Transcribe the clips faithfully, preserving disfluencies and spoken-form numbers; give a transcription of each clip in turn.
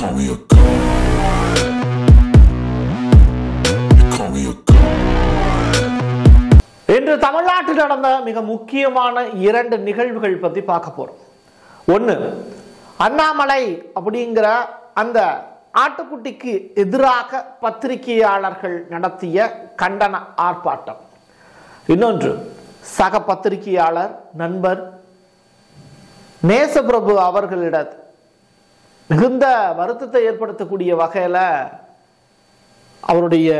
call me a god. You call me a god. இன்று தமிழ்நாட்டில் நடந்த மிக முக்கியமான இரண்டு நிகழ்வுகள் பத்தி பார்க்க போறோம். ஒன்னு அண்ணாமலை அப்படிங்கற அந்த ஆட்டுக்குட்டிக்கு எதிராக பத்திரிகையாளர்கள் நடத்திய கண்டன ஆர்ப்பாட்டம். இன்னொன்று சக பத்திரிகையாளர் நண்பர் நேசபிரபு அவர்களிடம் மிகுந்த வருத்தத்தை ஏற்படுத்தக்கூடிய வகையில அவருடைய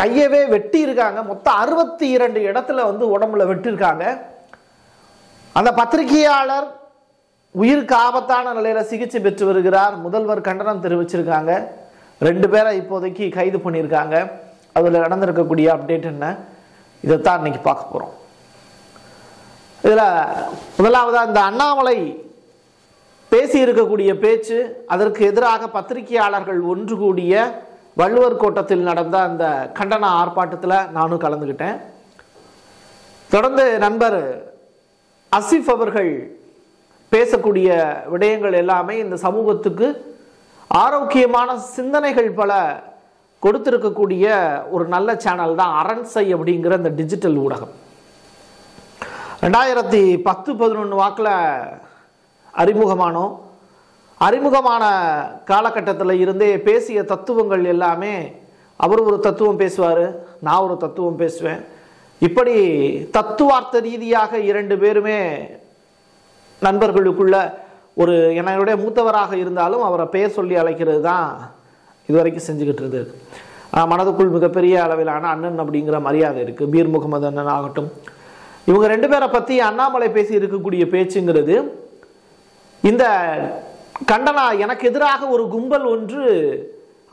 கையவே வெட்டி இருக்காங்க. மொத்தம் அறுபத்தி இரண்டு இடத்துல வந்து உடம்புல வெட்டிருக்காங்க. அந்த பத்திரிகையாளர் உயிருக்கு ஆபத்தான நிலையில சிகிச்சை பெற்று வருகிறார். முதல்வர் கண்டனம் தெரிவிச்சிருக்காங்க. ரெண்டு பேரை இப்போதைக்கு கைது பண்ணியிருக்காங்க. அதில் நடந்திருக்கக்கூடிய அப்டேட் என்ன, இதைத்தான் இன்னைக்கு பார்க்க போகிறோம். இதில் முதலாவதாக இந்த அண்ணாமலை பேசி இருக்கக்கூடிய பேச்சு, அதற்கு எதிராக பத்திரிகையாளர்கள் ஒன்று கூடிய வள்ளுவர் கோட்டத்தில் நடந்த அந்த கண்டன ஆர்ப்பாட்டத்தில் நானும் கலந்துக்கிட்டேன். தொடர்ந்து நண்பர் அசிஃப் அவர்கள் பேசக்கூடிய விடயங்கள் எல்லாமே இந்த சமூகத்துக்கு ஆரோக்கியமான சிந்தனைகள் பல கொடுத்திருக்கக்கூடிய ஒரு நல்ல சேனல் தான் அரண்சை அப்படிங்கிற இந்த டிஜிட்டல் ஊடகம். ரெண்டாயிரத்தி பத்து பதினொன்று வாக்கில் அறிமுகமானோம். அறிமுகமான காலகட்டத்தில் இருந்தே பேசிய தத்துவங்கள் எல்லாமே, அவர் ஒரு தத்துவம் பேசுவார், நான் ஒரு தத்துவம் பேசுவேன். இப்படி தத்துவார்த்த ரீதியாக இரண்டு பேருமே நண்பர்களுக்குள்ள ஒரு என்னுடைய மூத்தவராக இருந்தாலும் அவரை பெயர் சொல்லி அழைக்கிறது தான் இதுவரைக்கும் செஞ்சுக்கிட்டு இருந்தது. மனதுக்குள் மிகப்பெரிய அளவிலான அண்ணன் அப்படிங்கிற மரியாதை இருக்குது. பீர் முகமது அண்ணன் ஆகட்டும், இவங்க ரெண்டு பேரை பற்றி அண்ணாமலை பேசி இருக்கக்கூடிய பேச்சுங்கிறது இந்த கண்டன, எனக்கு எதிராக ஒரு கும்பல் ஒன்று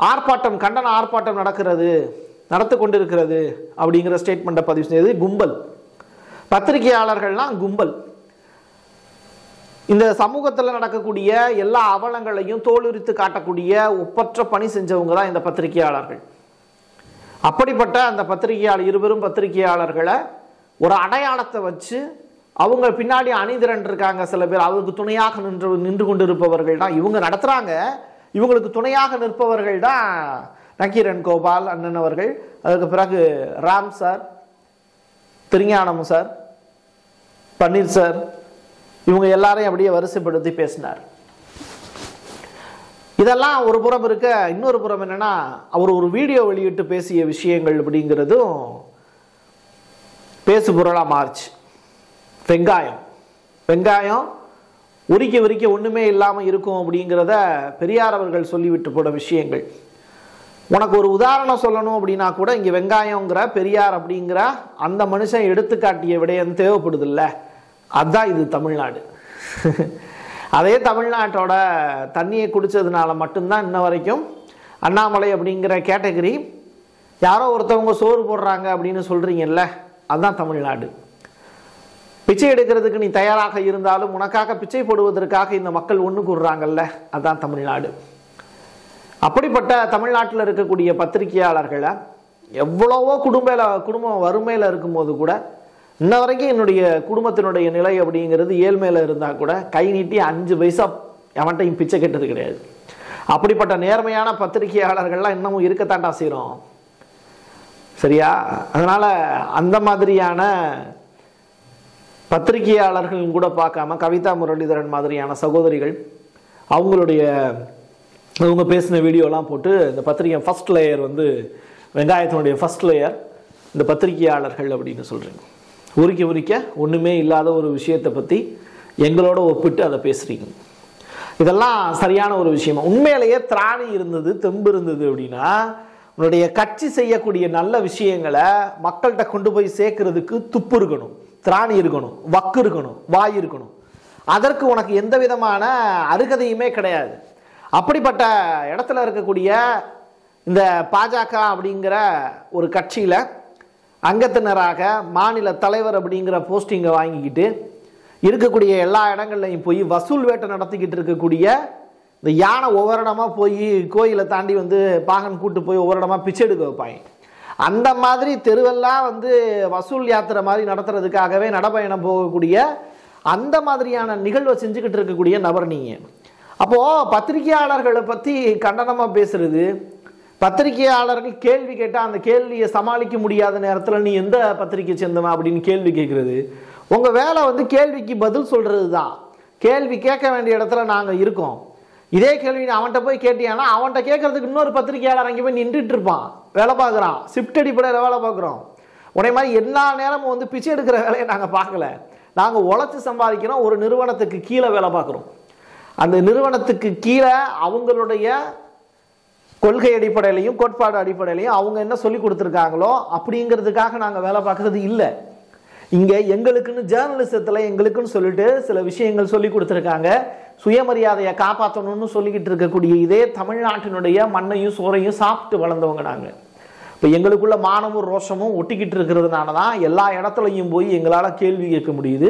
ஆர்ப்பாட்டம் கண்டன ஆர்ப்பாட்டம் நடக்கிறது நடத்து கொண்டிருக்கிறது அப்படிங்கிற ஸ்டேட்மெண்ட்டை பதிவு செய்தது. கும்பல் பத்திரிகையாளர்கள்லாம் கும்பல் இந்த சமூகத்தில் நடக்கக்கூடிய எல்லா அவலங்களையும் தோலுரித்து காட்டக்கூடிய ஒப்பற்ற பணி செஞ்சவங்க தான் இந்த பத்திரிகையாளர்கள். அப்படிப்பட்ட அந்த பத்திரிகையாளர் இருவரும் பத்திரிகையாளர்களை ஒரு அடையாளத்தை வச்சு அவங்க பின்னாடி அணிதிரண்டிருக்காங்க. சில பேர் அவருக்கு துணையாக நின்று நின்று கொண்டு இருப்பவர்கள் தான் இவங்க நடத்துகிறாங்க. இவங்களுக்கு துணையாக நிற்பவர்கள் தான் நக்கீரன் கோபால் அண்ணன் அவர்கள், அதற்கு பிறகு Ram sir, Thirugnanam sir, Panneer sir, இவங்க எல்லாரையும் அப்படியே வரிசைப்படுத்தி பேசினார். இதெல்லாம் ஒரு புறம் இருக்க, இன்னொரு புறம் என்னன்னா அவர் ஒரு வீடியோ வெளியிட்டு பேசிய விஷயங்கள் அப்படிங்கிறதும் பேசு பொருளாக மாறுச்சு. வெங்காயம் வெங்காயம் உரிக்க உரிக்க ஒன்றுமே இல்லாமல் இருக்கும் அப்படிங்கிறத பெரியார் அவர்கள் சொல்லிவிட்டு போன விஷயங்கள். உனக்கு ஒரு உதாரணம் சொல்லணும் அப்படின்னா கூட இங்கே வெங்காயங்கிற பெரியார் அப்படிங்கிற அந்த மனுஷன் எடுத்துக்காட்டிய விடயம் தேவைப்படுது இல்லை. அதுதான் இது தமிழ்நாடு. அதே தமிழ்நாட்டோட தண்ணியை குடித்ததுனால மட்டும்தான் இன்ன வரைக்கும் அண்ணாமலை அப்படிங்கிற கேட்டகரி, யாரோ ஒருத்தவங்க சோறு போடுறாங்க அப்படின்னு சொல்கிறீங்கல்ல, அதுதான் தமிழ்நாடு. பிச்சை எடுக்கிறதுக்கு நீ தயாராக இருந்தாலும் உனக்காக பிச்சை போடுவதற்காக இந்த மக்கள் ஒன்று கூடுறாங்கல்ல, அதுதான் தமிழ்நாடு. அப்படிப்பட்ட தமிழ்நாட்டில் இருக்கக்கூடிய பத்திரிகையாளர்களை எவ்வளவோ குடும்ப குடும்பம் வறுமையில் இருக்கும்போது கூட, இன்ன வரைக்கும் என்னுடைய குடும்பத்தினுடைய நிலை அப்படிங்கிறது ஏழ்மையில் இருந்தால் கூட கை நீட்டி அஞ்சு பைசா அவன்கிட்ட பிச்சை கேட்டது கிடையாது. அப்படிப்பட்ட நேர்மையான பத்திரிகையாளர்கள்லாம் இன்னமும் இருக்கத்தாண்டா செய்கிறோம், சரியா? அதனால் அந்த மாதிரியான பத்திரிகையாளர்களும் கூட பார்க்காம கவிதா முரளிதரன் மாதிரியான சகோதரிகள் அவங்களுடைய அவங்க பேசின வீடியோலாம் போட்டு இந்த பத்திரிகை ஃபஸ்ட் லேயர் வந்து வெங்காயத்தினுடைய ஃபஸ்ட் லேயர் இந்த பத்திரிகையாளர்கள் அப்படின்னு சொல்கிறீங்க. உரிக்க உரிக்க ஒன்றுமே இல்லாத ஒரு விஷயத்தை பற்றி எங்களோட ஒப்பிட்டு அதை பேசுகிறீங்க. இதெல்லாம் சரியான ஒரு விஷயமா? உண்மையிலேயே திராணி இருந்தது தெம்பு இருந்தது அப்படின்னா உன்னுடைய கட்சி செய்யக்கூடிய நல்ல விஷயங்களை மக்கள்கிட்ட கொண்டு போய் சேர்க்கறதுக்கு துப்பு இருக்கணும், திராணி இருக்கணும், வக்கு இருக்கணும், வாய் இருக்கணும். அதற்கு உனக்கு எந்த விதமான அருகதையுமே கிடையாது. அப்படிப்பட்ட இடத்துல இருக்கக்கூடிய இந்த பாஜக அப்படிங்கிற ஒரு கட்சியில் அங்கத்தினராக மாநில தலைவர் அப்படிங்கிற போஸ்டிங்கை வாங்கிக்கிட்டு இருக்கக்கூடிய எல்லா இடங்கள்லையும் போய் வசூல் வேட்டை நடத்திக்கிட்டு இருக்கக்கூடிய இந்த யானை ஒவ்வொரு இடமா போய் கோயிலை தாண்டி வந்து பாகன் கூட்டு போய் ஒவ்வொரு இடமா பிச்சை எடுக்க வைப்பாங்க. அந்த மாதிரி தெருவெல்லாம் வந்து வசூல் யாத்திரை மாதிரி நடத்துறதுக்காகவே நடைபயணம் போகக்கூடிய அந்த மாதிரியான நிகழ்வை செஞ்சுக்கிட்டு இருக்கக்கூடிய நபர் நீங்கள். அப்போ பத்திரிகையாளர்களை பத்தி கண்டனமா பேசுறது பத்திரிகையாளர்கள் கேள்வி கேட்டா அந்த கேள்வியை சமாளிக்க முடியாத நேரத்துல நீ எந்த பத்திரிகை சேர்ந்தவ அப்படினு கேள்வி கேக்குறது உங்க வேலை வந்து கேள்விக்கு பதில் சொல்றதுதான் கேள்வி கேட்க வேண்டிய இடத்துல நாங்க இருக்கோம் இதே கேள்வி அவன்ட்ட போய் கேட்டியானா அவன்ட்ட கேக்குறதுக்கு இன்னொரு பத்திரிகையாளர் அங்க போய் நின்னுட்டு இருப்பான் வேலை பார்க்கறான் ஷிஃப்ட் அடிப்பட வேலை பார்க்கறோம் ஒரே மாதிரி எல்லா நேரமும் வந்து பிச்சை எடுக்கிற வேலையை நாங்க பார்க்கல நாங்க உழைச்சு சம்பாதிக்கிறோம் ஒரு நிறுவனத்துக்கு கீழ வேலை பார்க்கறோம் அந்த நிறுவனத்துக்கு கீழ அவங்களுடைய கொள்கை அடிப்படையிலயும் கோட்பாடு அடிப்படையிலயும் அவங்க என்ன சொல்லி கொடுத்திருக்காங்களோ அப்படிங்கிறதுக்காக நாங்க வேலை பார்க்கிறது இல்ல இங்க எங்களுக்குன்னு ஜர்னலிசத்துல எங்களுக்குன்னு சொல்லிட்டு சில விஷயங்கள் சொல்லி கொடுத்திருக்காங்க சுயமரியாதையை காப்பாற்றணும்னு சொல்லிக்கிட்டு இருக்கக்கூடிய இதே தமிழ்நாட்டினுடைய மண்ணையும் சோறையும் சாப்பிட்டு வளர்ந்தவங்க நாங்க இப்ப எங்களுக்குள்ள மானமும் ரோஷமும் ஒட்டிக்கிட்டு இருக்கிறதுனால தான் எல்லா இடத்துலயும் போய் எங்களால கேள்வி கேட்க முடியுது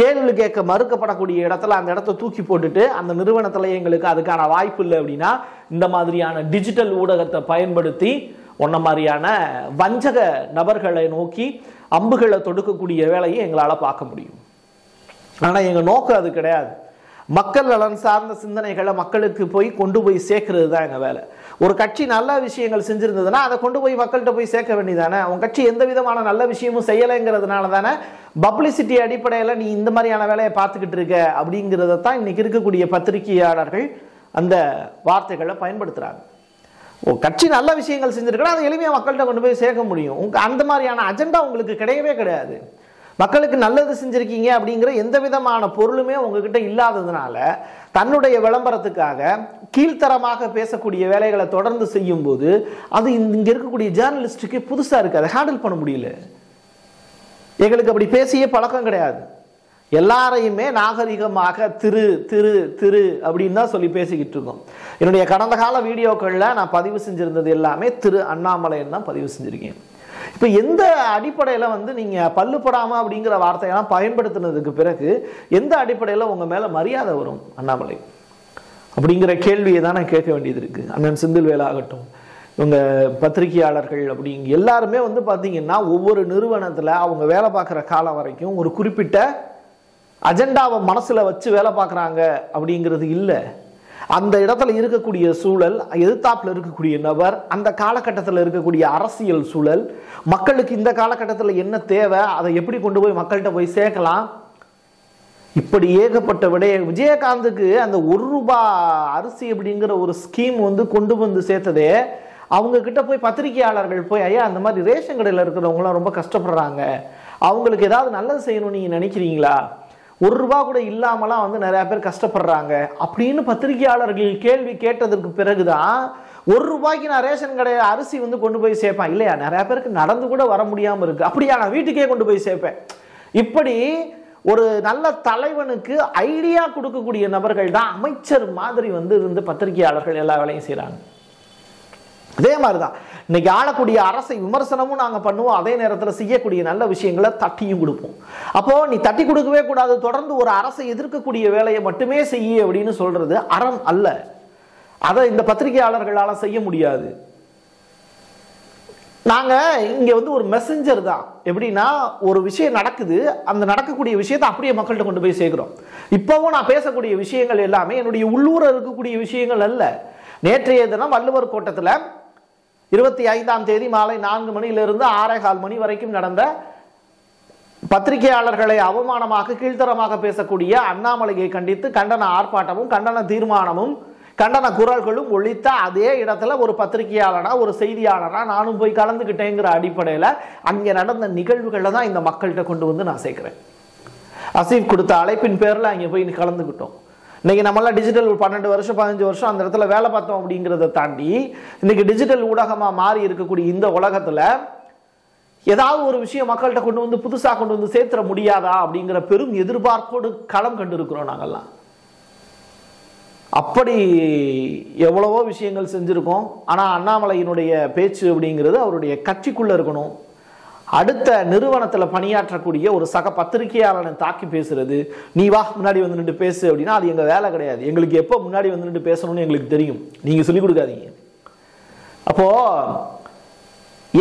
கேள்வி கேட்க மறுக்கப்படக்கூடிய இடத்துல அந்த இடத்தை தூக்கி போட்டுட்டு அந்த நிறுவனத்துல எங்களுக்கு அதுக்கான வாய்ப்பு இல்லை அப்படினா இந்த மாதிரியான டிஜிட்டல் ஊடகத்தை பயன்படுத்தி ஒன்ன மாதிரியான வஞ்சக நபர்களை நோக்கி அம்புகளை தொடுக்கக்கூடிய வேலையை எங்களால பார்க்க முடியும் ஆனா எங்க நோக்கம் அது கிடையாது மக்கள் நலன் சார்ந்த சிந்தனைகளை மக்களுக்கு போய் கொண்டு போய் சேர்க்கிறது தான் எங்க வேலை ஒரு கட்சி நல்ல விஷயங்கள் செஞ்சிருந்ததுன்னா அதை கொண்டு போய் மக்கள்கிட்ட போய் சேர்க்க வேண்டியதானே உங்க கட்சி எந்த விதமான நல்ல விஷயமும் செய்யலைங்கிறதுனால தானே பப்ளிசிட்டி அடிப்படையில் நீ இந்த மாதிரியான வேலையை பார்த்துக்கிட்டு இருக்க அப்படிங்கிறத தான் இன்னைக்கு இருக்கக்கூடிய பத்திரிகையாளர்கள் அந்த வார்த்தைகளை பயன்படுத்துறாங்க கட்சி நல்ல விஷயங்கள் செஞ்சிருக்கா அதை எளிமையாக மக்கள்கிட்ட கொண்டு போய் சேர்க்க முடியும் உங்க அந்த மாதிரியான அஜெண்டா உங்களுக்கு கிடையவே கிடையாது மக்களுக்கு நல்லது செஞ்சிருக்கீங்க அப்படிங்கற எந்த விதமான பொருளுமே உங்ககிட்ட இல்லாததுனால தன்னுடைய விளம்பரத்துக்காக கீழ்த்தரமாக பேசக்கூடிய வேலைகளை தொடர்ந்து செய்யும்போது அது இங்க இருக்கக்கூடிய ஜர்னலிஸ்டுக்கு புதுசா இருக்கு அதை ஹேண்டில் பண்ண முடியல எங்களுக்கு அப்படி பேசியே பழக்கம் கிடையாது எல்லாரையுமே நாகரிகமாக திரு திரு திரு அப்படின்னு தான் சொல்லி பேசிக்கிட்டு இருக்கோம் என்னுடைய கடந்த கால வீடியோக்கள்ல நான் பதிவு செஞ்சிருந்தது எல்லாமே திரு அண்ணாமலைன்னு தான் பதிவு செஞ்சிருக்கேன் இப்ப எந்த அடிப்படையில வந்து நீங்க பல்லுபடாம அப்படிங்கிற வார்த்தையெல்லாம் பயன்படுத்தினதுக்கு பிறகு எந்த அடிப்படையில உங்க மேல மரியாதை வரும் அண்ணாமலை அப்படிங்கிற கேள்வியை தான் நான் கேட்க வேண்டியது இருக்கு அண்ணன் செந்தில் வேலாகட்டும் இவங்க பத்திரிகையாளர்கள் அப்படிங்க எல்லாருமே வந்து பாத்தீங்கன்னா ஒவ்வொரு நிறுவனத்துல அவங்க வேலை பார்க்குற காலம் வரைக்கும் ஒரு குறிப்பிட்ட அஜெண்டாவை மனசுல வச்சு வேலை பார்க்குறாங்க அப்படிங்கிறது இல்லை அந்த இடத்துல இருக்கக்கூடிய சூழல் எதிர்த்தாப்புல இருக்கக்கூடிய நபர் அந்த காலகட்டத்தில் இருக்கக்கூடிய அரசியல் சூழல் மக்களுக்கு இந்த காலகட்டத்தில் என்ன தேவை அதை எப்படி கொண்டு போய் மக்கள்கிட்ட போய் சேர்க்கலாம் இப்படி ஏகப்பட்ட விடைய விஜயகாந்துக்கு அந்த ஒரு ரூபாய் அரிசி அப்படிங்கிற ஒரு ஸ்கீம் வந்து கொண்டு வந்து சேர்த்ததே அவங்க கிட்ட போய் பத்திரிகையாளர்கள் போய் ஐயா அந்த மாதிரி ரேஷன் கடையில் இருக்கிறவங்களாம் ரொம்ப கஷ்டப்படுறாங்க அவங்களுக்கு ஏதாவது நல்லது செய்யணும்னு நீங்க நினைக்கிறீங்களா ஒரு ரூபா கூட இல்லாமலாம் வந்து நிறைய பேர் கஷ்டப்படுறாங்க அப்படின்னு பத்திரிகையாளர்கள் கேள்வி கேட்டதற்கு பிறகுதான் ஒரு ரூபாய்க்கு நான் ரேஷன் கடையில் அரிசி வந்து கொண்டு போய் சேர்ப்பேன் இல்லையா நிறைய பேருக்கு நடந்து கூட வர முடியாமல் இருக்கு அப்படியா நான் வீட்டுக்கே கொண்டு போய் சேர்ப்பேன் இப்படி ஒரு நல்ல தலைவனுக்கு ஐடியா கொடுக்கக்கூடிய நபர்கள் தான் அமைச்சர் மாதிரி வந்து இருந்து பத்திரிகையாளர்கள் எல்லா வேலையும் செய்யறாங்க அதே மாதிரிதான் இன்னைக்கு ஆளக்கூடிய அரசை விமர்சனமும் நாங்க பண்ணுவோம் அதே நேரத்துல செய்யக்கூடிய நல்ல விஷயங்களை தட்டியும் கொடுப்போம் அப்போ நீ தட்டி கொடுக்கவே கூடாது தொடர்ந்து ஒரு அரசை எதிர்க்கக்கூடிய வேலையை மட்டுமே செய்ய அப்படின்னு சொல்றது அறம் அல்ல அதை இந்த பத்திரிகையாளர்களால செய்ய முடியாது நாங்க இங்க வந்து ஒரு மெசஞ்சர் தான் எப்படின்னா ஒரு விஷயம் நடக்குது அந்த நடக்கக்கூடிய விஷயத்தை அப்படியே மக்கள்கிட்ட கொண்டு போய் சேர்க்கிறோம் இப்பவும் நான் பேசக்கூடிய விஷயங்கள் எல்லாமே என்னுடைய உள்ளூர இருக்கக்கூடிய விஷயங்கள் அல்ல நேற்றைய தினம் வள்ளுவர் கோட்டத்துல இருபத்தி ஐந்தாம் தேதி மாலை நான்கு மணியிலிருந்து ஆறே கால் மணி வரைக்கும் நடந்த பத்திரிகையாளர்களை அவமானமாக கீழ்த்தரமாக பேசக்கூடிய அண்ணாமலையை கண்டித்து கண்டன ஆர்ப்பாட்டமும் கண்டன தீர்மானமும் கண்டன குரல்களும் ஒழித்த அதே இடத்துல ஒரு பத்திரிகையாளனா ஒரு செய்தியாளனா நானும் போய் கலந்துக்கிட்டேங்கிற அடிப்படையில அங்கே நடந்த நிகழ்வுகளை தான் இந்த மக்கள்கிட்ட கொண்டு வந்து நான் சேர்க்கிறேன் அசீப் கொடுத்த அழைப்பின் பேர்ல அங்கே போய் கலந்துக்கிட்டோம் இன்னைக்கு நம்மளாம் டிஜிட்டல் பன்னெண்டு வருஷம் பதினஞ்சு வருஷம் அந்த இடத்துல வேலை பார்த்தோம் அப்படிங்கிறத தாண்டி இன்னைக்கு டிஜிட்டல் ஊடகமாக மாறி இருக்கக்கூடிய இந்த உலகத்துல ஏதாவது ஒரு விஷயம் மக்கள்கிட்ட கொண்டு வந்து புதுசாக கொண்டு வந்து சேர்த்துட முடியாதா அப்படிங்கிற பெரும் எதிர்பார்ப்போடு களம் கண்டிருக்கிறோம் நாங்கள்லாம் அப்படி எவ்வளவோ விஷயங்கள் செஞ்சிருக்கோம் ஆனா அண்ணாமலையினுடைய பேச்சு அப்படிங்கிறது அவருடைய கட்சிக்குள்ள இருக்கணும் அடுத்த நிறுவனத்துல பணியாற்றக்கூடிய ஒரு சக பத்திரிகையாளனை தாக்கி பேசுறது நீ வா முன்னாடி வந்து நின்று பேசு அப்படின்னா அது எங்க வேலை கிடையாது எங்களுக்கு எப்போ முன்னாடி வந்து நின்று பேசணும்னு எங்களுக்கு தெரியும் நீங்க சொல்லிக் கொடுக்காதீங்க அப்போ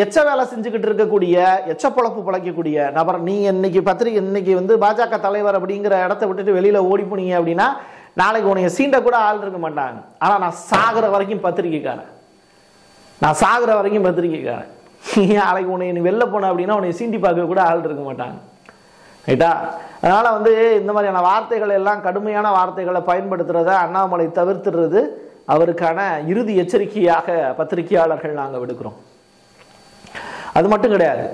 எச்ச வேலை செஞ்சுக்கிட்டு இருக்கக்கூடிய எச்ச பொழப்பு பழைக்கக்கூடிய நபர் நீங்க இன்னைக்கு பத்திரிகை இன்னைக்கு வந்து பாஜக தலைவர் அப்படிங்கிற இடத்த விட்டுட்டு வெளியில ஓடி போனீங்க அப்படின்னா நாளைக்கு உனக்கு சீண்ட கூட ஆள் இருக்க மாட்டாங்க. ஆனால் நான் சாகுற வரைக்கும் பத்திரிக்கைக்காரன், நான் சாகுற வரைக்கும் பத்திரிக்கைக்காரன். நாளைக்கு உன்னை நீ வெளில போன அப்படின்னா உன்னை சீண்டி பார்க்க கூட ஆள் இருக்க மாட்டாங்க. ரைட்டா? அதனால் வந்து இந்த மாதிரியான வார்த்தைகள் எல்லாம், கடுமையான வார்த்தைகளை பயன்படுத்துகிறத அண்ணாமலை தவிர்த்துறது அவருக்கான இறுதி எச்சரிக்கையாக பத்திரிகையாளர்கள் நாங்கள் விடுக்கிறோம். அது மட்டும் கிடையாது,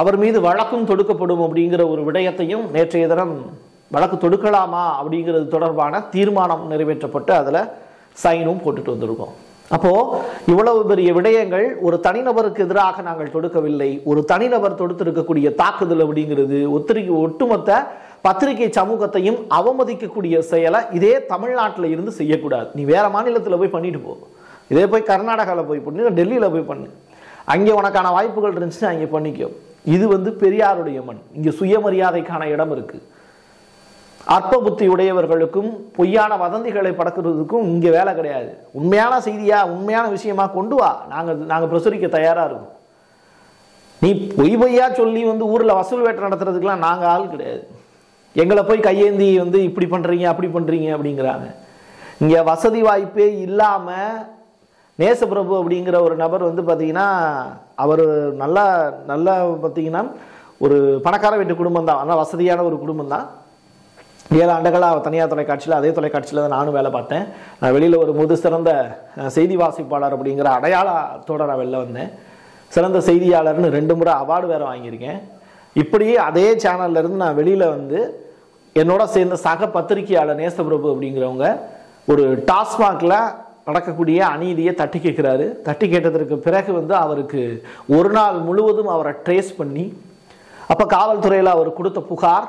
அவர் மீது வழக்கும் தொடுக்கப்படும் அப்படிங்கிற ஒரு விடயத்தையும் நேற்றைய தினம் வழக்கு தொடுக்கலாமா அப்படிங்கிறது தொடர்பான தீர்மானம் நிறைவேற்றப்பட்டு அதில் சைனும் போட்டுட்டு வந்திருக்கோம். அப்போது இவ்வளவு பெரிய விடயங்கள் ஒரு தனிநபருக்கு எதிராக நாங்கள் தொடுக்கவில்லை. ஒரு தனிநபர் தொடுத்திருக்கக்கூடிய தாக்குதல் அப்படிங்கிறது ஒத்திரிக்கை ஒட்டுமொத்த பத்திரிகை சமூகத்தையும் அவமதிக்கக்கூடிய செயலை இதே தமிழ்நாட்டில் இருந்து செய்யக்கூடாது. நீ வேறு மாநிலத்தில் போய் பண்ணிட்டு போ, இதே போய் கர்நாடகாவில் போய் பண்ணு, டெல்லியில் போய் பண்ணு, அங்கே உனக்கான வாய்ப்புகள் இருந்துச்சுன்னா அங்கே பண்ணிக்கோ. இது வந்து பெரியாருடைய மண், இங்கே சுயமரியாதைக்கான இடம் இருக்குது. அற்ப புத்தி உடையவர்களுக்கும் பொய்யான வதந்திகளை படக்கிறதுக்கும் இங்கே வேலை கிடையாது. உண்மையான செய்தியாக, உண்மையான விஷயமா கொண்டு வா, நாங்கள் நாங்கள் பிரசுரிக்க தயாராக இருக்கோம். நீ பொய் பொய்யா சொல்லி வந்து ஊரில் வசூல் வேட்டை நடத்துறதுக்கெலாம் நாங்கள் ஆள் கிடையாது. எங்களை போய் கையேந்தி வந்து இப்படி பண்ணுறீங்க அப்படி பண்ணுறீங்க அப்படிங்கிறாங்க. இங்கே வசதி வாய்ப்பே இல்லாமல் நேசப்பிரபு அப்படிங்கிற ஒரு நபர் வந்து பார்த்திங்கன்னா, அவர் நல்லா நல்லா பார்த்திங்கன்னா ஒரு பணக்கார வீட்டு குடும்பம் தான், ஆனால் வசதியான ஒரு குடும்பம் தான். ஏழு ஆண்டுகளாக தனியார் தொலைக்காட்சியில், அதே தொலைக்காட்சியில் தான் நானும் வேலை பார்த்தேன். நான் வெளியில் ஒரு முது சிறந்த செய்தி வாசிப்பாளர் அப்படிங்கிற அடையாளத்தோடு நான் வெளில வந்தேன். சிறந்த செய்தியாளர்னு ரெண்டு முறை அவார்டு வேறு வாங்கியிருக்கேன். இப்படியே அதே சேனல்லேருந்து நான் வெளியில் வந்து என்னோட சேர்ந்த சக பத்திரிகையாளர் நேசப்பிரபு அப்படிங்கிறவங்க ஒரு டாஸ்மாகில் நடக்கக்கூடிய அநீதியை தட்டி கேட்குறாரு. தட்டி கேட்டதற்கு பிறகு வந்து அவருக்கு ஒரு நாள் முழுவதும் அவரை ட்ரேஸ் பண்ணி, அப்போ காவல்துறையில் அவர் கொடுத்த புகார்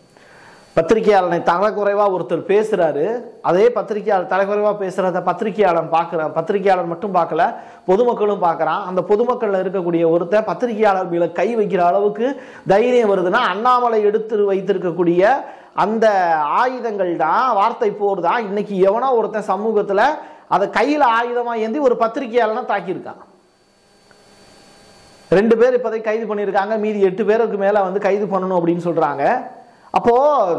பத்திரிகையாளனை தரக்குறைவாக ஒருத்தர் பேசுகிறாரு, அதே பத்திரிகையாளர் தரக்குறைவாக பேசுகிறத பத்திரிகையாளன் பார்க்குறான். பத்திரிகையாளன் மட்டும் பார்க்கல, பொதுமக்களும் பார்க்குறான். அந்த பொதுமக்களில் இருக்கக்கூடிய ஒருத்தர் பத்திரிகையாளர் மேலே கை வைக்கிற அளவுக்கு தைரியம் வருதுன்னா அண்ணாமலை எடுத்து வைத்திருக்கக்கூடிய அந்த ஆயுதங்கள் தான், வார்த்தை போர் தான். இன்றைக்கி எவனோ ஒருத்தன் சமூகத்தில் அதை கையில் ஆயுதமாக ஏந்தி ஒரு பத்திரிகையாளனை தாக்கியிருக்கான். ரெண்டு பேர் இப்போதை கைது பண்ணியிருக்காங்க, மீதி எட்டு பேருக்கு மேலே வந்து கைது பண்ணணும் அப்படின்னு சொல்கிறாங்க. அப்போது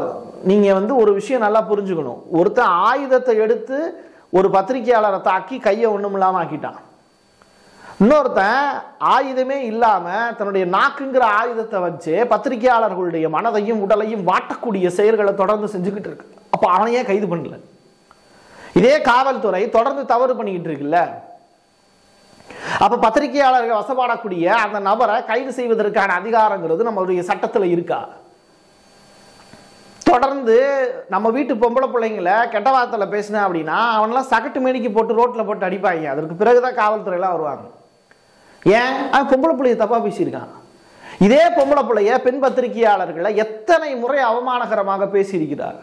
நீங்கள் வந்து ஒரு விஷயம் நல்லா புரிஞ்சுக்கணும், ஒருத்தன் ஆயுதத்தை எடுத்து ஒரு பத்திரிகையாளரை தாக்கி கையை ஒன்றும் இல்லாமல் ஆக்கிட்டான். இன்னொருத்தன் ஆயுதமே இல்லாமல் தன்னுடைய நாக்குங்கிற ஆயுதத்தை வச்சு பத்திரிகையாளர்களுடைய மனதையும் உடலையும் வாட்டக்கூடிய செயல்களை தொடர்ந்து செஞ்சுக்கிட்டு இருக்கு. அப்போ அவனையே கைது பண்ணல. இதே காவல்துறை தொடர்ந்து தவறு பண்ணிக்கிட்டு இருக்குல்ல, அப்போ பத்திரிகையாளர்கள் வசப்படக்கூடிய அந்த நபரை கைது செய்வதற்கான அதிகாரங்கிறது நம்மளுடைய சட்டத்தில் இருக்கா? தொடர்ந்து நம்ம வீட்டு பொம்பளை பிள்ளைங்களை கெட்ட வார்த்தையில் பேசினேன் அப்படின்னா அவனெலாம் சகட்டு மேடிக்கு போட்டு ரோட்டில் போட்டு அடிப்பாங்க. அதற்கு பிறகுதான் காவல்துறையெல்லாம் வருவாங்க. ஏன்? அவன் பொம்பளை பிள்ளைய தப்பாக பேசியிருக்கான். இதே பொம்பளை பிள்ளைய பெண் பத்திரிகையாளர்களை எத்தனை முறை அவமானகரமாக பேசியிருக்கிறார்.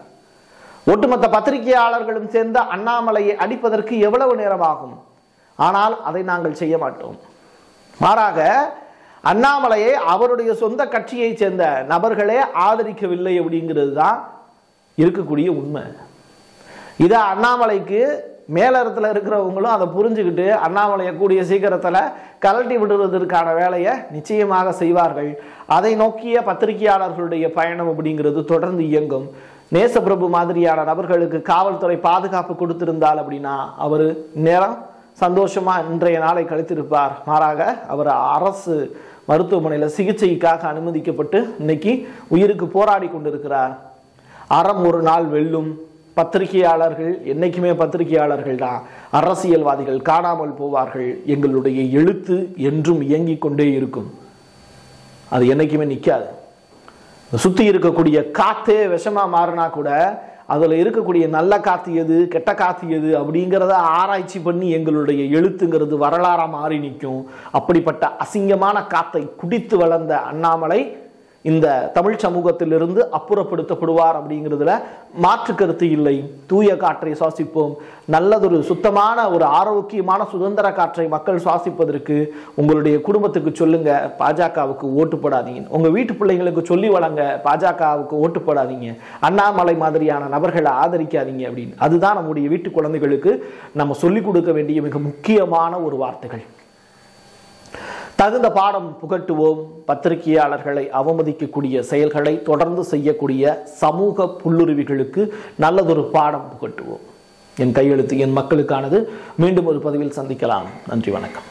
ஒட்டுமொத்த பத்திரிகையாளர்களும் சேர்ந்து அண்ணாமலையை அடிப்பதற்கு எவ்வளவு நேரமாகும், ஆனால் அதை நாங்கள் செய்ய மாட்டோம். மாறாக அண்ணாமலையை அவருடைய சொந்த கட்சியைச் சேர்ந்த நபர்களே ஆதரிக்கவில்லை அப்படிங்கிறது தான் இருக்கக்கூடிய உண்மை. இதை அண்ணாமலைக்கு மேலிடத்தில் இருக்கிறவங்களும் அதை புரிஞ்சுக்கிட்டு அண்ணாமலையை கூடிய சீக்கிரத்தில் கலட்டி விடுவதற்கான வேலையை நிச்சயமாக செய்வார்கள். அதை நோக்கிய பத்திரிகையாளர்களுடைய பயணம் அப்படிங்கிறது தொடர்ந்து இயங்கும். நேசப்பிரபு மாதிரியான நபர்களுக்கு காவல்துறை பாதுகாப்பு கொடுத்திருந்தால் அப்படின்னா அவர் நேரம் சந்தோஷமாக இன்றைய நாளை கழித்திருப்பார். மாறாக அவர் அரசு மருத்துவமனையில் சிகிச்சைக்காக அனுமதிக்கப்பட்டு இன்னைக்கு உயிருக்கு போராடி கொண்டிருக்கிறார். அறம் ஒரு நாள் வெல்லும். பத்திரிகையாளர்கள் என்றைக்குமே பத்திரிகையாளர்கள் தான். அரசியல்வாதிகள் காணாமல் போவார்கள். எங்களுடைய எழுத்து என்றும் இயங்கி கொண்டே இருக்கும், அது என்றைக்குமே நிற்காது. சுற்றி இருக்கக்கூடிய காற்றே விஷமாக மாறினா கூட அதில் இருக்கக்கூடிய நல்ல காற்று எது, கெட்ட காற்று எது அப்படிங்கிறத ஆராய்ச்சி பண்ணி எங்களுடைய எழுத்துங்கிறது வரலாறாக மாறி நிற்கும். அப்படிப்பட்ட அசிங்கமான காற்றை குடித்து வளர்ந்த அண்ணாமலை இந்த தமிழ் சமூகத்திலிருந்து அப்புறப்படுத்தப்படுவார் அப்படிங்கிறதுல மாற்று கருத்து இல்லை. தூய காற்றை சுவாசிப்போம், நல்லதொரு சுத்தமான ஒரு ஆரோக்கியமான சுதந்திர காற்றை மக்கள் சுவாசிப்பதற்கு உங்களுடைய குடும்பத்துக்கு சொல்லுங்க, பாஜகவுக்கு ஓட்டு போடாதீங்க. உங்க வீட்டு பிள்ளைங்களுக்கு சொல்லி வளங்க, பாஜகவுக்கு ஓட்டு போடாதீங்க, அண்ணாமலை மாதிரியான நபர்களை ஆதரிக்காதீங்க அப்படின்னு. அதுதான் நம்முடைய வீட்டு குழந்தைகளுக்கு நம்ம சொல்லிக் கொடுக்க வேண்டிய மிக முக்கியமான ஒரு வார்த்தைகள். தகுந்த பாடம் புகட்டுவோம். பத்திரிகையாளர்களை அவமதிக்கக்கூடிய செயல்களை தொடர்ந்து செய்யக்கூடிய சமூக புல்லுருவிகளுக்கு நல்லதொரு பாடம் புகட்டுவோம். என் கையெழுத்து என் மக்களுக்கானது. மீண்டும் ஒரு பதிவில் சந்திக்கலாம். நன்றி, வணக்கம்.